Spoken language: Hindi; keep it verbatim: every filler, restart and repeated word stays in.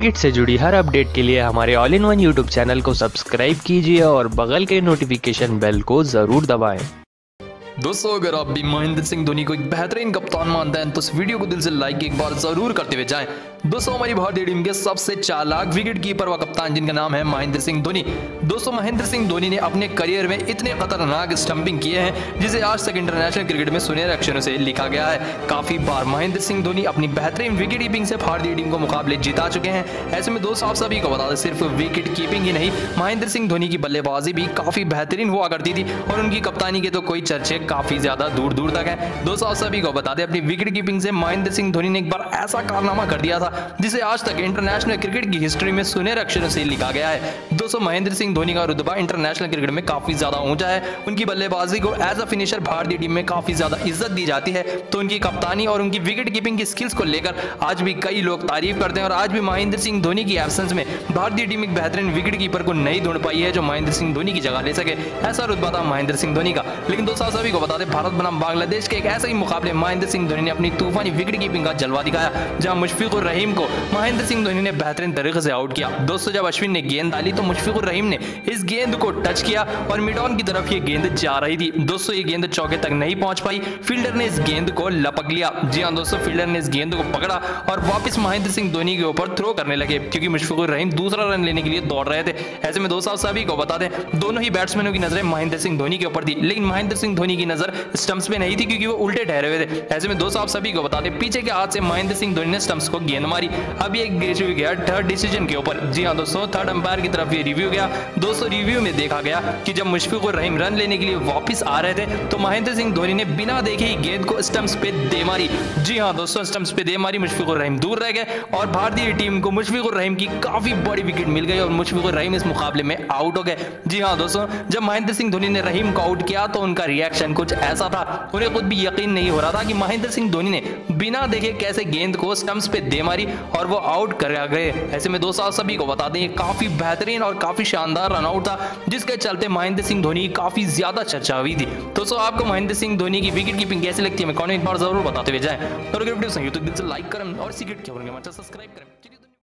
क्रिकेट से जुड़ी हर अपडेट के लिए हमारे all in one YouTube channel को सब्सक्राइब कीजिए और बगल के नोटिफिकेशन बेल को जरूर दबाएं। दोस्तों, अगर आप भी महेंद्र सिंह धोनी को एक बेहतरीन कप्तान मानते हैं तो इस वीडियो को दिल से लाइक एक बार जरूर करते हुए जाएं। दोस्तों, हमारी भारतीय टीम के सबसे चालाक विकेट कीपर व कप्तान जिनका नाम है महेंद्र सिंह धोनी। दोस्तों, महेंद्र सिंह धोनी ने अपने करियर में इतने खतरनाक स्टंपिंग किए हैं जिसे आज तक इंटरनेशनल क्रिकेट में सुनहरे अक्षरों से लिखा गया है। काफी बार महेंद्र सिंह धोनी अपनी बेहतरीन विकेट कीपिंग से भारतीय टीम को मुकाबले जिता चुके हैं। ऐसे में दोस्तों, आप सभी को बता दें, सिर्फ विकेट कीपिंग ही नहीं, महेंद्र सिंह धोनी की बल्लेबाजी भी काफी बेहतरीन हुआ करती थी और उनकी कप्तानी के तो कोई चर्चे काफी ज्यादा दूर दूर तक है। दोस्तों, आप सभी को बता दें, अपनी विकेट कीपिंग से महेंद्र सिंह धोनी ने एक बार ऐसा कारनामा कर दिया था जिसे आज तक इंटरनेशनल क्रिकेट की हिस्ट्री में सुनहरे अक्षरों से लिखा गया है। दोस्तों, महेंद्र सिंह धोनी का रुतबा इंटरनेशनल क्रिकेट में काफी ज्यादा ऊंचा है। उनकी बल्लेबाजी को एज अ फिनिशर भारतीय टीम में काफी ज्यादा इज्जत दी जाती है, तो उनकी कप्तानी और उनकी विकेट कीपिंग की स्किल्स को लेकर आज भी कई लोग तारीफ करते हैं और आज भी महेंद्र सिंह धोनी की एब्सेंस में भारतीय टीम एक बेहतरीन विकेट कीपर को नहीं ढूंढ पाई है जो महेंद्र सिंह धोनी की जगह ले सके। ऐसा रुतबा था महेंद्र सिंह धोनी का। लेकिन दोस्तों, आप सभी को बता दें, भारत बनाम बांग्लादेश के एक ऐसे ही मुकाबले महेंद्र सिंह धोनी ने अपनी तूफानी विकेट कीपिंग का जलवा दिखाया, जहां मुश्फिकुर रहीम को महेंद्र सिंह धोनी ने बेहतरीन तरीके से आउट किया। दोस्तों, जब अश्विन ने गेंद डाली तो मुश्फिकुर रहीम ने इस गेंद को टच किया और मिड ऑन की तरफ ये गेंद जा रही थी। दोस्तों, ये गेंद चौके तक नहीं पहुंच पाई, फील्डर ने इस गेंद को लपक लिया। जी हां दोस्तों, फील्डर ने इस गेंद को पकड़ा और वापस महेंद्र सिंह धोनी के ऊपर थ्रो करने लगे क्योंकि मुश्फिकुर रहीम दूसरा रन लेने के लिए दौड़ रहे थे। ऐसे में दोस्तों, आप सभी को बता दें, दोनों ही बैट्समैनों की नजरें महेंद्र सिंह धोनी के ऊपर थी, लेकिन महेंद्र सिंह धोनी की नजर स्टंप्स पे नहीं थी क्योंकि वो उल्टे ठहरे हुए थे। ऐसे में दोस्तों, आप सभी को बता दें, पीछे के हाथ से महेंद्र सिंह धोनी ने स्टंप्स को गेंद मारी। अब ये ग्रेज भी गया थर्ड डिसीजन के ऊपर। जी हां दोस्तों, थर्ड अंपायर की तरफ ये रिव्यू गया। दोस्तों, रिव्यू में देखा गया कि जब मुश्फिकुर रहीम रन लेने के लिए वापस आ रहे थे तो महेंद्र सिंह धोनी ने बिना देखे ही गेंद को स्टंप्स पे दे मारी। जी हां दोस्तों, स्टंप्स पे दे मारी, मुश्फिकुर रहीम दूर रह गए और भारतीय टीम को मुश्फिकुर रहीम की काफी बड़ी विकेट मिल गई और मुश्फिकुर रहीम इस मुकाबले में आउट हो गए। जी हां दोस्तों, जब महेंद्र सिंह धोनी ने रहीम को आउट किया तो उनका रिएक्शन कुछ ऐसा था, उन्हें खुद भी यकीन नहीं हो रहा था कि महेंद्र सिंह धोनी ने बिना देखे कैसे गेंद को स्टंप्स पे दे मारी और वो आउट कर गए। ऐसे में दोस्तों, आप सभी को बता दें, काफी बेहतरीन और काफी शानदार रन आउट था जिसके चलते महेंद्र सिंह धोनी काफी ज्यादा चर्चा हुई थी। दोस्तों, आपको महेंद्र सिंह धोनी की विकेट कीपिंग कैसी लगती है, मैं कमेंट में एक बार जरूर बताते हुए जाएं और अगर वीडियो सही हो तो दिल से लाइक करें और क्रिकेट खबरों के चैनल सब्सक्राइब करें।